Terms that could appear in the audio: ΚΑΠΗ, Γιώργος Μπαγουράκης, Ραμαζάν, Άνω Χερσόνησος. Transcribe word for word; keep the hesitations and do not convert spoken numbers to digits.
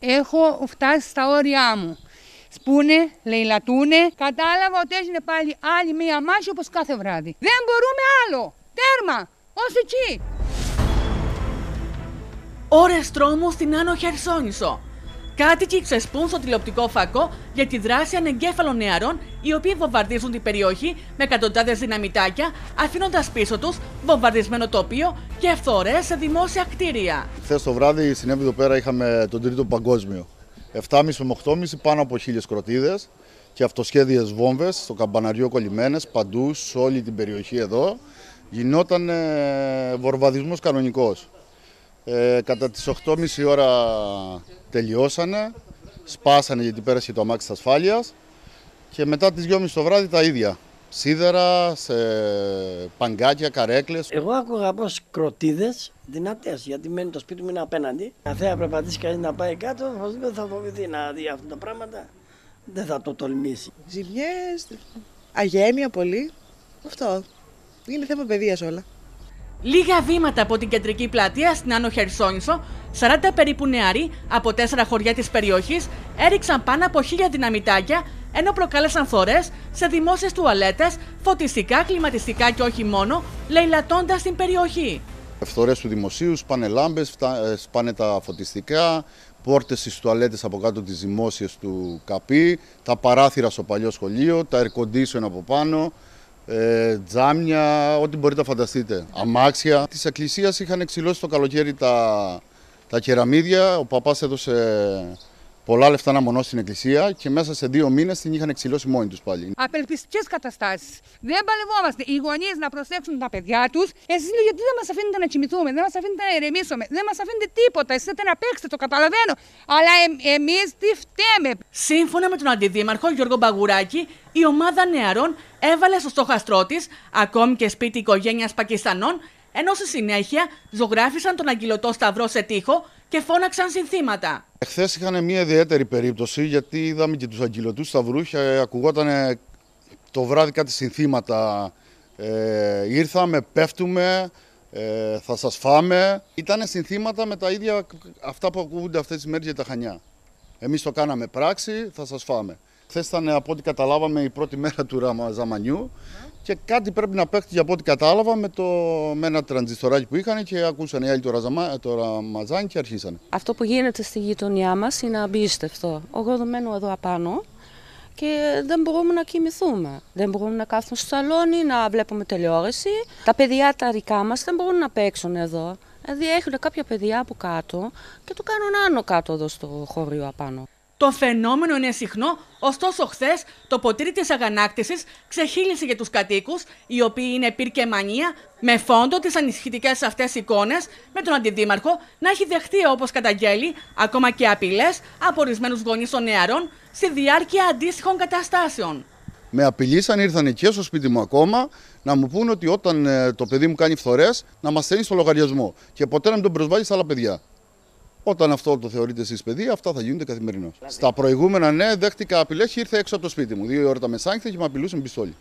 έχω φτάσει στα όρια μου. Σπούνε, λαιλατούνε. Κατάλαβα ότι έγινε πάλι άλλη μία μάχη όπως κάθε βράδυ. Δεν μπορούμε άλλο. Τέρμα. Ως εκεί. Ώρες τρόμου στην Άνω Χερσόνησο. Κάτοικοι ξεσπούν στο τηλεοπτικό φακό για τη δράση ανεγκέφαλων νεαρών, οι οποίοι βομβαρδίζουν την περιοχή με εκατοντάδες δυναμητάκια, αφήνοντας πίσω τους βομβαρδισμένο τοπίο και φθορές σε δημόσια κτίρια. Χθες το βράδυ συνέβη εδώ πέρα, είχαμε τον Τρίτο Παγκόσμιο. επτά και μισή με οκτώ και μισή πάνω από χίλιες κροτίδες και αυτοσχέδιες βόμβες στο καμπαναριό κολλημένες παντού, σε όλη την περιοχή εδώ. Γινόταν βομβαρδισμός κανονικός. Ε, κατά τις οκτώ και μισή ώρα τελειώσανε, σπάσανε γιατί πέρασε το αμάξι της ασφάλειας και μετά τις δυόμιση το βράδυ τα ίδια. Σίδερα, σε παγκάκια, καρέκλες. Εγώ άκουγα από κροτίδες δυνατές, γιατί μένει το σπίτι μου είναι απέναντι. Αν θέλει να περπατήσει κανείς να πάει κάτω, θα φοβηθεί να δει αυτά τα πράγματα, δεν θα το τολμήσει. Ζημιές, αγέμια πολύ, αυτό είναι θέμα παιδείας όλα. Λίγα βήματα από την κεντρική πλατεία στην Άνω Χερσόνησο, σαράντα περίπου νεαροί από τέσσερα χωριά της περιοχής έριξαν πάνω από χίλια δυναμητάκια, ενώ προκάλεσαν φθορές σε δημόσιες τουαλέτες, φωτιστικά, κλιματιστικά και όχι μόνο, λαιλατώντας την περιοχή. Φθορές του δημοσίου, σπάνε λάμπες, σπάνε τα φωτιστικά, πόρτες στις τουαλέτες από κάτω τις δημόσιες του ΚΑΠΗ, τα παράθυρα στο παλιό σχολείο, τα air condition από πάνω. Ε, τζάμια, ό,τι μπορείτε να φανταστείτε. Αμάξια. Της εκκλησίας είχαν εξυλώσει το καλοκαίρι τα, τα κεραμίδια. Ο παπάς έδωσε πολλά λεφτά να μονώσει στην εκκλησία και μέσα σε δύο μήνες την είχαν εξυλώσει μόνοι τους πάλι. Απελπιστικές καταστάσεις. Δεν παλευόμαστε. Οι γονείς να προσέξουν τα παιδιά τους. Εσείς λέει, γιατί δεν μας αφήνετε να κοιμηθούμε, δεν μας αφήνετε να ηρεμήσουμε, δεν μας αφήνετε τίποτα. Εσείς θέλετε να παίξετε, το καταλαβαίνω. Αλλά ε, εμείς τι φταίμε. Σύμφωνα με τον αντιδήμαρχο Γιώργο Μπαγουράκη, η ομάδα νεαρών έβαλε στο στόχαστρό της ακόμη και σπίτι οικογένειας Πακιστανών, ενώ στη συνέχεια ζωγράφισαν τον αγγυλωτό σταυρό σε τοίχο και φώναξαν συνθήματα. Χθες είχαν μια ιδιαίτερη περίπτωση, γιατί είδαμε και τους αγγυλωτούς σταυρούς και ακουγόταν το βράδυ κάτι συνθήματα. Ε, ήρθαμε, πέφτουμε, ε, θα σας φάμε. Ήτανε συνθήματα με τα ίδια αυτά που ακούγονται αυτές τις μέρες για τα Χανιά. Εμείς το κάναμε πράξη, θα σας φάμε. Χθες ήταν, από ό,τι καταλάβαμε, η πρώτη μέρα του Ραμαζαμανιού και κάτι πρέπει να παίχτηκε, από ό,τι κατάλαβα, με, το, με ένα τρανζιστοράκι που είχαν και ακούσαν οι άλλοι το, ραζαμα, το Ραμαζάν και αρχίσανε. Αυτό που γίνεται στη γειτονιά μας είναι απίστευτο. Εγώ μένω εδώ απάνω και δεν μπορούμε να κοιμηθούμε. Δεν μπορούμε να κάθουμε στο σαλόνι, να βλέπουμε τηλεόραση. Τα παιδιά τα δικά μας δεν μπορούν να παίξουν εδώ. Δηλαδή έχουν κάποια παιδιά από κάτω και το κάνουν άνω κάτω εδώ στο χωριό απάνω. Το φαινόμενο είναι συχνό, ωστόσο χθες το ποτήρι της αγανάκτησης ξεχύλισε για τους κατοίκους, οι οποίοι είναι πυρκεμανία, με φόντο τις ανησυχητικές αυτές εικόνες, με τον αντιδήμαρχο να έχει δεχτεί, όπως καταγγέλει, ακόμα και απειλές από ορισμένους γονείς των νεαρών στη διάρκεια αντίστοιχων καταστάσεων. Με απειλήσαν, ήρθαν και στο σπίτι μου ακόμα να μου πούν ότι όταν το παιδί μου κάνει φθορές να μας στέλνει στο λογαριασμό και ποτέ να μην τον προσβάλλει στα άλλα παιδιά. Όταν αυτό το θεωρείτε εσείς παιδί, αυτά θα γίνονται καθημερινώς. Στα προηγούμενα, ναι, δέχτηκα απειλές, ήρθε έξω από το σπίτι μου. Δύο ώρα τα μεσάνυχτα και με απειλούσαν πιστόλι.